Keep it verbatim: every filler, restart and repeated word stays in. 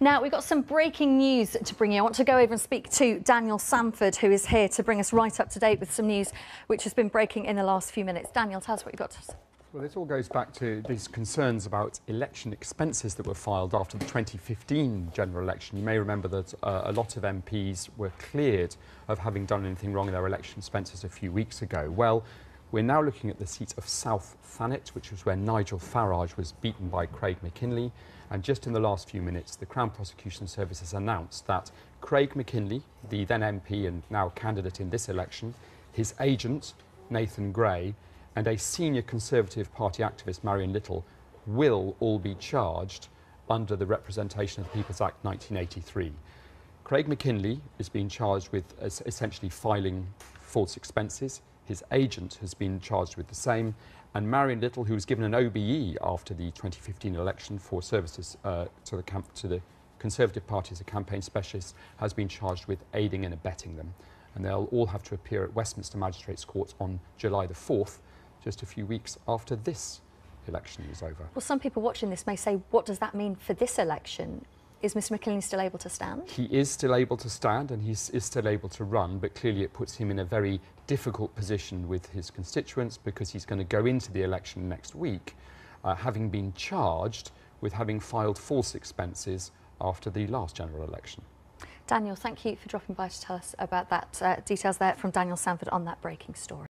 Now, we've got some breaking news to bring you. I want to go over and speak to Daniel Sanford, who is here to bring us right up to date with some news which has been breaking in the last few minutes. Daniel, tell us what you've got to say. Well, this all goes back to these concerns about election expenses that were filed after the twenty fifteen general election. You may remember that uh, a lot of M Ps were cleared of having done anything wrong in their election expenses a few weeks ago. Well, we're now looking at the seat of South Thanet, which was where Nigel Farage was beaten by Craig Mackinlay. And just in the last few minutes, the Crown Prosecution Service has announced that Craig Mackinlay, the then M P and now candidate in this election, his agent, Nathan Gray, and a senior Conservative Party activist, Marion Little, will all be charged under the Representation of the People's Act nineteen eighty-three. Craig Mackinlay is being charged with essentially filing false expenses. His agent has been charged with the same, and Marion Little, who was given an O B E after the twenty fifteen election for services uh, to, the camp to the Conservative Party as a campaign specialist, has been charged with aiding and abetting them. And they'll all have to appear at Westminster Magistrates' Court on July the fourth, just a few weeks after this election is over. Well, some people watching this may say, what does that mean for this election? Is Mr Mackinlay still able to stand? He is still able to stand and he is still able to run, but clearly it puts him in a very difficult position with his constituents because he's going to go into the election next week uh, having been charged with having filed false expenses after the last general election. Daniel, thank you for dropping by to tell us about that. Uh, details there from Daniel Sanford on that breaking story.